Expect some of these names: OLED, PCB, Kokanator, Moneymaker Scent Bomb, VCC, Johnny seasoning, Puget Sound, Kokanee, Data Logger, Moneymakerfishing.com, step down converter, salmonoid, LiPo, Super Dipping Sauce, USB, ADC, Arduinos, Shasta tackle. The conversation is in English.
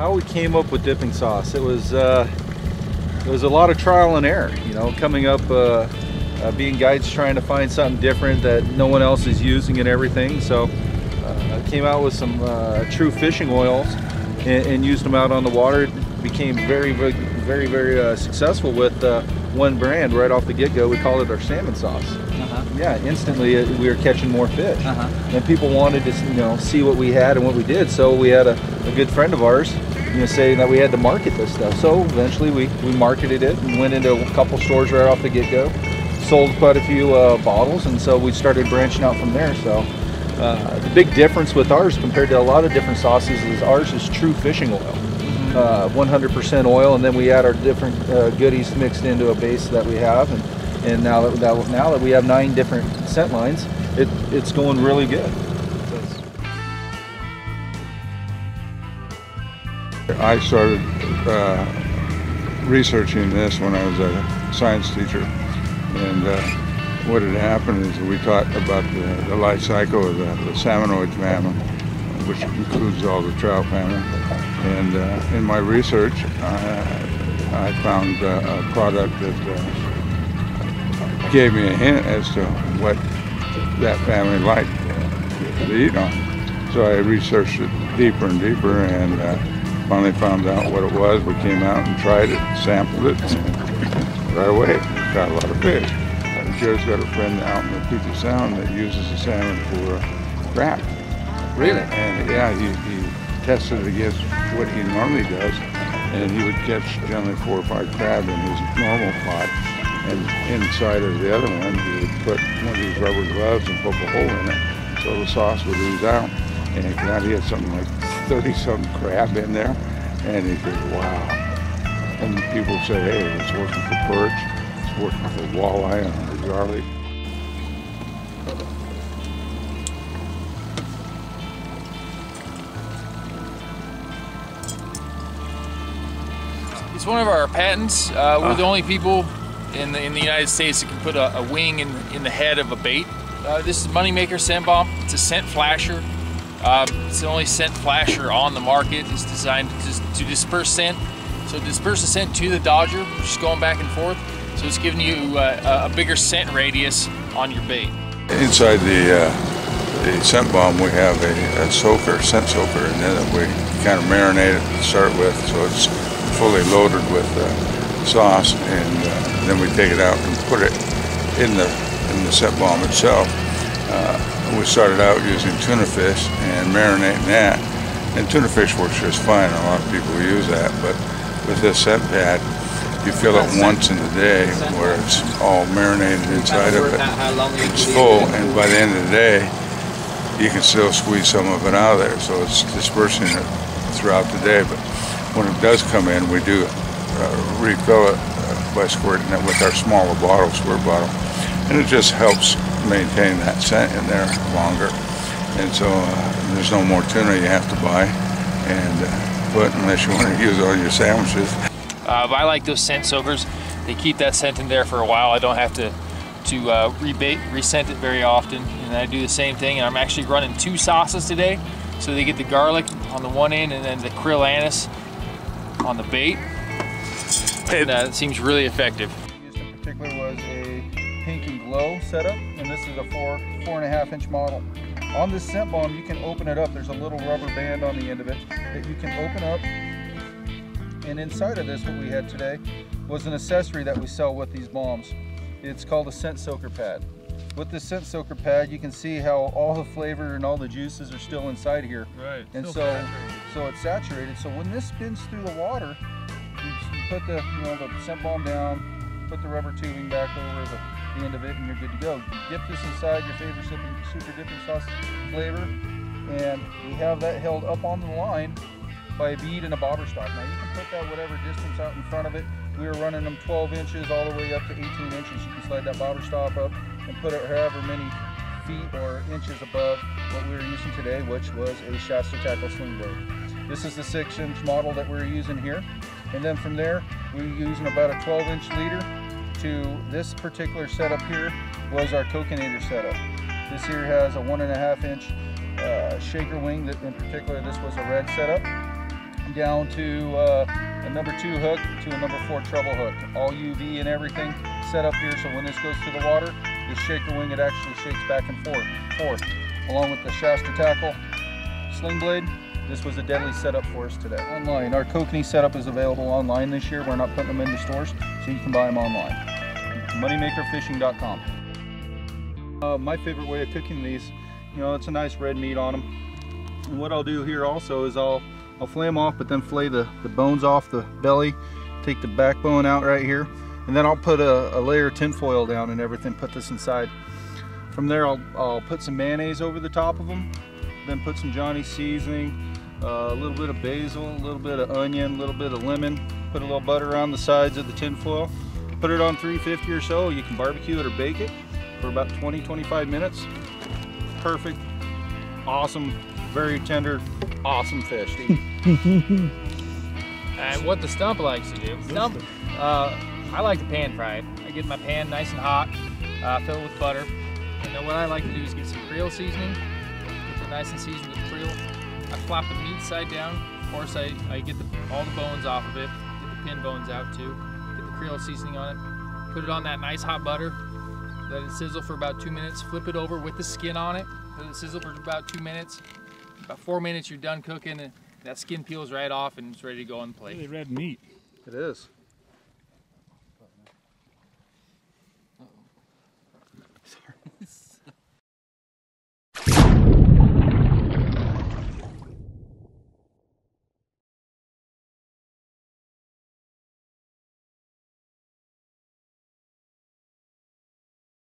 how we came up with dipping sauce. It was a lot of trial and error, you know, coming up, being guides trying to find something different that no one else is using and everything. So I came out with some true fishing oils and used them out on the water. Became very, very successful with one brand right off the get-go. We called it our salmon sauce. Yeah, instantly we were catching more fish. And people wanted to, you know, see what we had and what we did. So we had a good friend of ours, you know, saying that we had to market this stuff. So eventually we marketed it and went into a couple stores right off the get-go. Sold quite a few bottles, and so we started branching out from there. So the big difference with ours compared to a lot of different sauces is ours is true fishing oil. 100% oil, and then we add our different goodies mixed into a base that we have, and now that we have 9 different scent lines, it's going really good. I started researching this when I was a science teacher, and what had happened is we taught about the life cycle of the salmonoid family, which includes all the trout family. And in my research, I found a product that gave me a hint as to what that family liked to eat on. So I researched it deeper and deeper, and finally found out what it was. We came out and tried it, sampled it, and right away got a lot of fish. Jerry's got a friend out in the Puget Sound that uses the salmon for crap. Really? And yeah, he tested it against what he normally does, and he would catch generally 4 or 5 crab in his normal pot, and inside of the other one he would put one of these rubber gloves and poke a hole in it so the sauce would ooze out. And now he had something like 30-some crab in there, and he said, wow. And people say, hey, it's working for perch, it's working for walleye and for garlic. It's one of our patents. We're the only people in the United States that can put a wing in the head of a bait. This is Moneymaker Scent Bomb. It's a scent flasher. It's the only scent flasher on the market. It's designed to disperse scent. So disperse the scent to the dodger, just going back and forth. So it's giving you a bigger scent radius on your bait. Inside the scent bomb, we have a soaker, scent soaker, and then we kind of marinate it to start with, so it's fully loaded with sauce, and then we take it out and put it in the scent bomb itself. We started out using tuna fish and marinating that, and tuna fish works just fine. A lot of people use that, but with this scent pad, you fill it once in the day where it's all marinated inside of it. It's full, and by the end of the day, you can still squeeze some of it out of there, so it's dispersing it throughout the day. But when it does come in, we do refill it by squirting it with our smaller bottle, squirt bottle, and it just helps maintain that scent in there longer. And so there's no more tuna you have to buy and put unless you want to use it on your sandwiches. I like those scent soakers. They keep that scent in there for a while. I don't have to rescent it very often. And I do the same thing. And I'm actually running 2 sauces today, so they get the garlic on the one end and then the krill anise on the bait, and it seems really effective. Used in particular was a pink and glow setup, and this is a 4.5 inch model. On this scent bomb, you can open it up. There's a little rubber band on the end of it that you can open up, and inside of this, what we had today was an accessory that we sell with these bombs. It's called a scent soaker pad. With the scent soaker pad, you can see how all the flavor and all the juices are still inside here. Right. And so it's saturated. So when this spins through the water, you put the, you know, the scent bomb down, put the rubber tubing back over the end of it, and you're good to go. You dip this inside your favorite super dipping sauce flavor, and we have that held up on the line by a bead and a bobber stop. Now you can put that whatever distance out in front of it. We were running them 12 inches all the way up to 18 inches. You can slide that bobber stop up and put it however many feet or inches above what we were using today, which was a Shasta tackle sling blade. This is the 6-inch model that we're using here. And then from there, we were using about a 12-inch leader to this particular setup here was our Kokanator setup. This here has a 1.5-inch shaker wing. That in particular, this was a red setup. down to a number 2 hook to a number 4 treble hook. All UV and everything set up here, so when this goes to the water, this shaker wing, it actually shakes back and forth. Along with the Shasta tackle sling blade, this was a deadly setup for us today. Online, our Kokanee setup is available online this year. We're not putting them in the stores, so you can buy them online. Moneymakerfishing.com. My favorite way of cooking these, you know, it's a nice red meat on them. And what I'll do here also is I'll flay them off, but then flay the bones off the belly, take the backbone out right here, and then I'll put a layer of tin foil down and everything, put this inside. From there, I'll put some mayonnaise over the top of them, then put some Johnny seasoning, a little bit of basil, a little bit of onion, a little bit of lemon, put a little butter on the sides of the tin foil, put it on 350 or so. You can barbecue it or bake it for about 20-25 minutes. Perfect, awesome, very tender, awesome fish to eat. And what the stump likes to do, I like to pan fry it. I get my pan nice and hot, fill it with butter, and then what I like to do is get some Creole seasoning, get it nice and seasoned with Creole. I flop the meat side down, of course I get all the bones off of it, get the pin bones out too, get the Creole seasoning on it, put it on that nice hot butter, let it sizzle for about 2 minutes, flip it over with the skin on it, let it sizzle for about 2 minutes. About 4 minutes, you're done cooking, and that skin peels right off, and it's ready to go on the plate. Really red meat. It is.